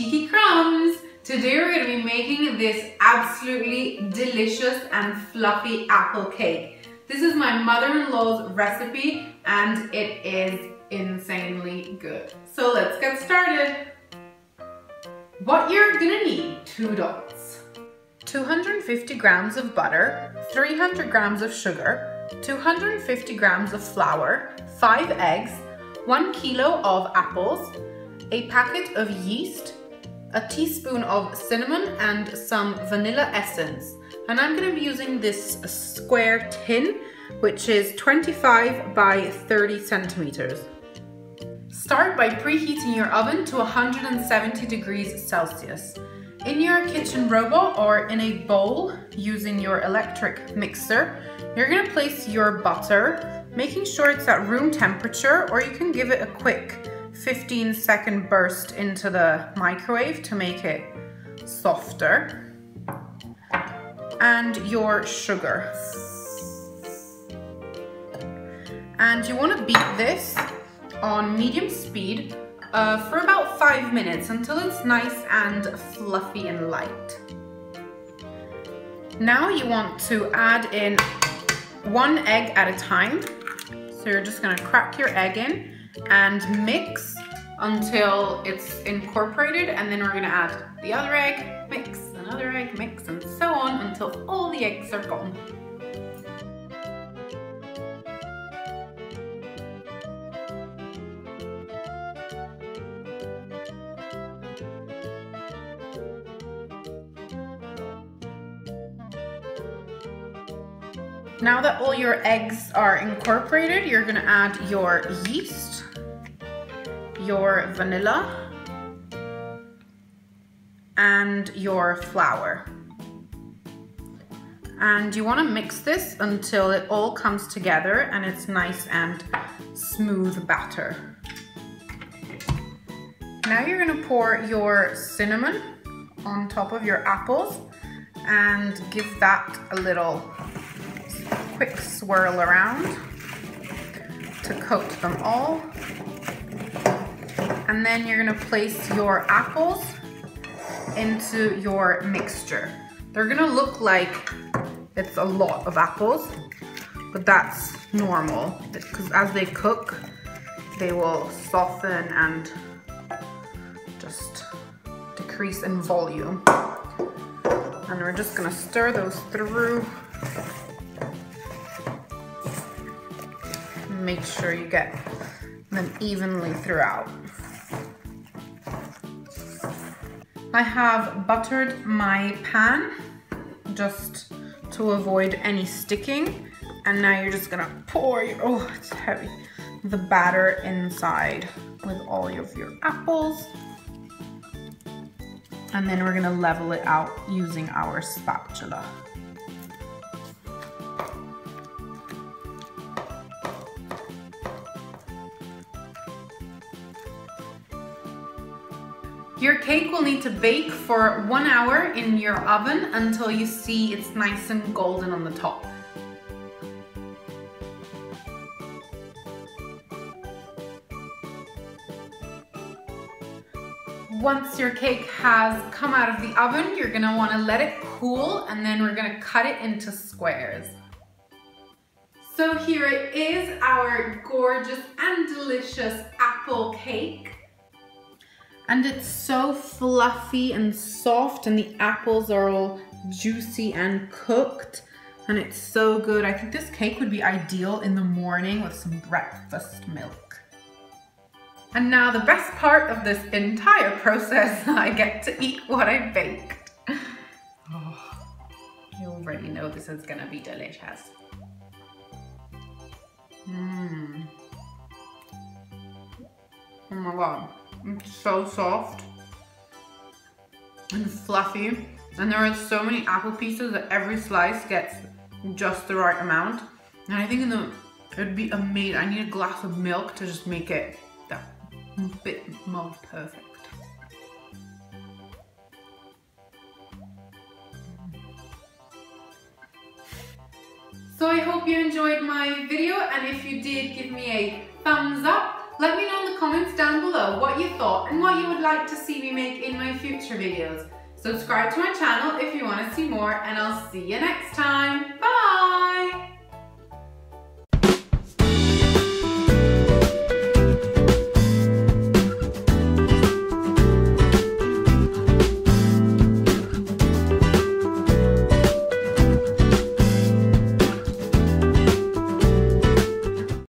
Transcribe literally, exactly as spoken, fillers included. cheeky crumbs. Today we're going to be making this absolutely delicious and fluffy apple cake. This is my mother-in-law's recipe and it is insanely good. So let's get started. What you're gonna need, two dots, two hundred fifty grams of butter, three hundred grams of sugar, two hundred fifty grams of flour, five eggs, one kilo of apples, a packet of yeast, a teaspoon of cinnamon and some vanilla essence. And I'm gonna be using this square tin, which is twenty-five by thirty centimeters. Start by preheating your oven to one hundred seventy degrees Celsius. In your kitchen robot or in a bowl using your electric mixer, you're going to place your butter, making sure it's at room temperature, or you can give it a quick fifteen second burst into the microwave to make it softer, and your sugar. And you want to beat this on medium speed uh, for about five minutes until it's nice and fluffy and light. Now you want to add in one egg at a time. So you're just gonna crack your egg in and mix until it's incorporated, and then we're gonna add the other egg, mix, another egg, mix, and so on until all the eggs are gone. Now that all your eggs are incorporated, you're gonna add your yeast, your vanilla, and your flour. And you wanna mix this until it all comes together and it's nice and smooth batter. Now you're gonna pour your cinnamon on top of your apples and give that a little quick swirl around to coat them all, and then you're going to place your apples into your mixture. They're going to look like it's a lot of apples, but that's normal because as they cook they will soften and just decrease in volume, and we're just going to stir those through. Make sure you get them evenly throughout. I have buttered my pan just to avoid any sticking, and now you're just gonna pour your, oh it's heavy, the batter inside with all of your apples, and then we're gonna level it out using our spatula. Your cake will need to bake for one hour in your oven until you see it's nice and golden on the top. Once your cake has come out of the oven, you're gonna wanna let it cool, and then we're gonna cut it into squares. So here it is, our gorgeous and delicious apple cake. And it's so fluffy and soft, and the apples are all juicy and cooked, and it's so good. I think this cake would be ideal in the morning with some breakfast milk. And now the best part of this entire process, I get to eat what I baked. Oh, you already know this is gonna be delicious. Mmm. Oh my God. It's so soft and fluffy, and there are so many apple pieces that every slice gets just the right amount, and I think in the, it'd be amazing. I need a glass of milk to just make it that bit more perfect. So I hope you enjoyed my video, and if you did, give me a thumbs up. Let me know in the comments down below what you you thought and what you would like to see me make in my future videos. Subscribe to my channel if you want to see more, and I'll see you next time.